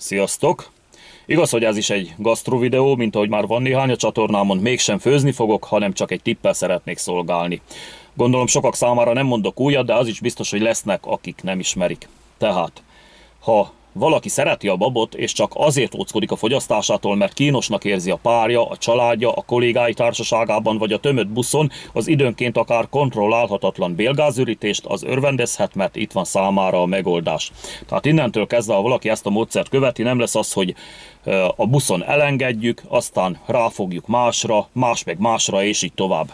Sziasztok! Igaz, hogy ez is egy gasztro videó, mint ahogy már van néhány a csatornámon, mégsem főzni fogok, hanem csak egy tippel szeretnék szolgálni. Gondolom sokak számára nem mondok újat, de az is biztos, hogy lesznek, akik nem ismerik. Tehát, ha valaki szereti a babot, és csak azért óckodik a fogyasztásától, mert kínosnak érzi a párja, a családja, a kollégái társaságában vagy a tömött buszon, az időnként akár kontrollálhatatlan bélgázürítést, az örvendezhet, mert itt van számára a megoldás. Tehát innentől kezdve, ha valaki ezt a módszert követi, nem lesz az, hogy a buszon elengedjük, aztán ráfogjuk másra, más meg másra, és így tovább.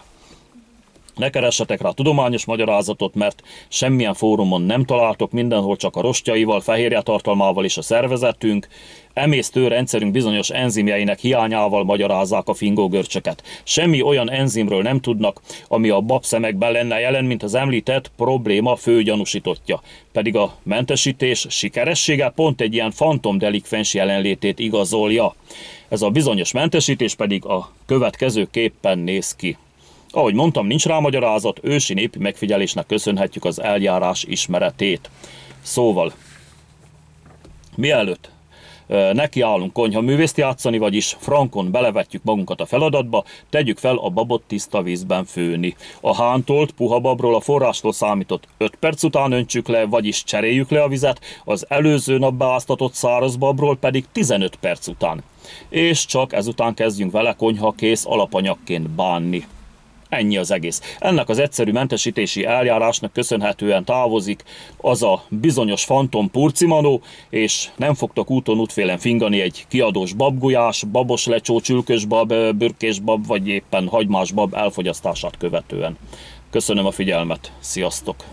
Ne keressetek rá tudományos magyarázatot, mert semmilyen fórumon nem találtok, mindenhol csak a rostjaival, fehérjetartalmával és a szervezetünk, emésztőrendszerünk bizonyos enzimjeinek hiányával magyarázzák a fingógörcsöket. Semmi olyan enzimről nem tudnak, ami a babszemekben lenne jelen, mint az említett probléma főgyanúsítottja. Pedig a mentesítés sikeressége pont egy ilyen fantomdelikvens jelenlétét igazolja. Ez a bizonyos mentesítés pedig a következőképpen néz ki. Ahogy mondtam, nincs rá magyarázat, ősi népi megfigyelésnek köszönhetjük az eljárás ismeretét. Szóval, mielőtt nekiállunk konyhaművészt játszani, vagyis frankon belevetjük magunkat a feladatba, tegyük fel a babot tiszta vízben főni. A hántolt, puha babról a forrástól számított 5 perc után öntsük le, vagyis cseréljük le a vizet, az előző nap beáztatott száraz babról pedig 15 perc után. És csak ezután kezdjünk vele konyhakész alapanyagként bánni. Ennyi az egész. Ennek az egyszerű mentesítési eljárásnak köszönhetően távozik az a bizonyos fantom purcimanó, és nem fogtok úton útfélen fingani egy kiadós babgulyás, babos lecsó, csülkösbab, bürkésbab vagy éppen hagymásbab elfogyasztását követően. Köszönöm a figyelmet, sziasztok!